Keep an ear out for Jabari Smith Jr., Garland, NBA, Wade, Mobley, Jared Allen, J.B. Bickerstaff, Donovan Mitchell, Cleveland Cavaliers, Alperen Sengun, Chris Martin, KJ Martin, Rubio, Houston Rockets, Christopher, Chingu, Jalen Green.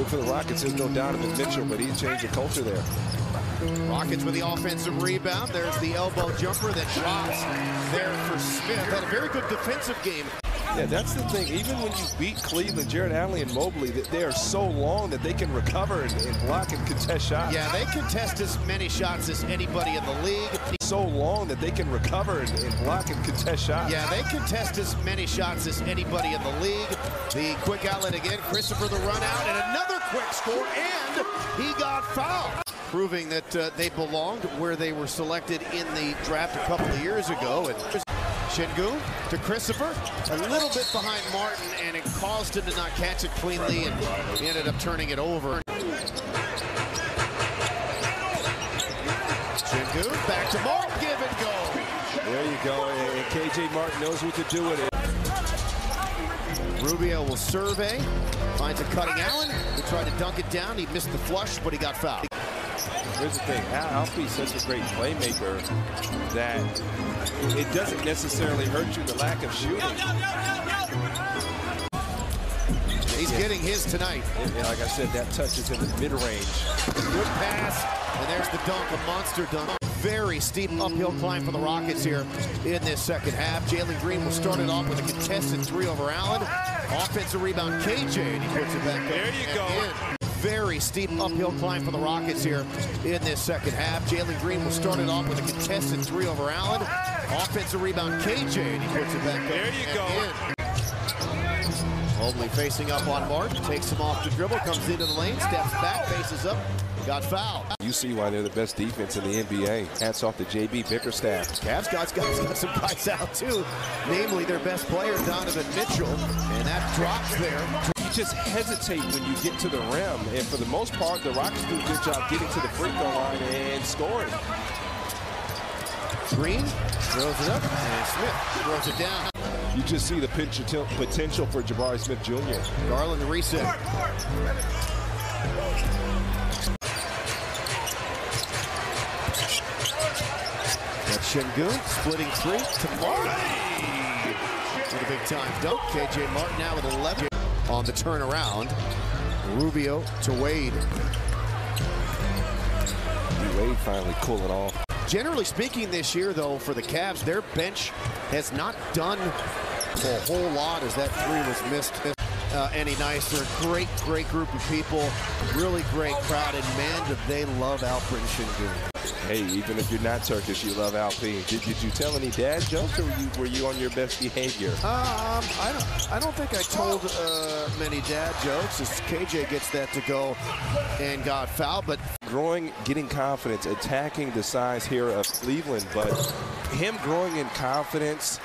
Good for the Rockets. There's no Donovan Mitchell, but he's changed the culture there. Rockets with the offensive rebound. There's the elbow jumper that drops there for Smith. Had a very good defensive game. Yeah, that's the thing. Even when you beat Cleveland, Jared Allen and Mobley, that they are so long that they can recover and block and contest shots. Yeah, they contest as many shots as anybody in the league. So long that they can recover and block and contest shots. Yeah, they contest as many shots as anybody in the league. The quick outlet again, Christopher the run out, and another quick score, and he got fouled. Proving that they belonged where they were selected in the draft a couple of years ago. And Chingu to Christopher, a little bit behind Martin, and it caused him to not catch it cleanly, and he ended up turning it over. Chingu back to Martin, give and go. There you go, and KJ Martin knows what to do with it. Rubio will survey, finds a cutting Allen, who tried to dunk it down. He missed the flush, but he got fouled. Here's the thing, Alfie's such a great playmaker that it doesn't necessarily hurt you, the lack of shooting. He's getting his tonight. And like I said, that touch is in the mid-range. Good pass, and there's the dunk, a monster dunk. Very steep uphill climb for the Rockets here in this second half. Jalen Green will start it off with a contested three over Allen. Offensive rebound, KJ, and he puts it back up. There you go. Very steep uphill climb for the Rockets here in this second half. Jalen Green will start it off with a contested three over Allen. Offensive rebound, KJ, and he puts it back up. There you go. Mobley facing up on Martin, takes him off the dribble, comes into the lane, steps back, faces up, got fouled. You see why they're the best defense in the NBA. Hats off to J.B. Bickerstaff. Cavs got some guys out too, namely their best player, Donovan Mitchell, and that drops there. Just hesitate when you get to the rim, and for the most part the Rockets do a good job getting to the free throw line and scoring. Green throws it up, and Smith throws it down. You just see the potential for Jabari Smith Jr. Garland the reset. That's Chingu splitting three to Martin. What a big time dunk. KJ Martin now with 11. On the turnaround, Rubio to Wade. Wade finally cooling off. Generally speaking this year, though, for the Cavs, their bench has not done a whole lot as that three was missed any nicer. Great group of people, really great crowd, and man, do they love Alperen Sengun. Hey, even if you're not Turkish, you love Alperen. Did you tell any dad jokes, or were you on your best behavior? I don't think I told many dad jokes, as KJ gets that to go and got fouled, but growing, getting confidence, attacking the size here of Cleveland, but him growing in confidence.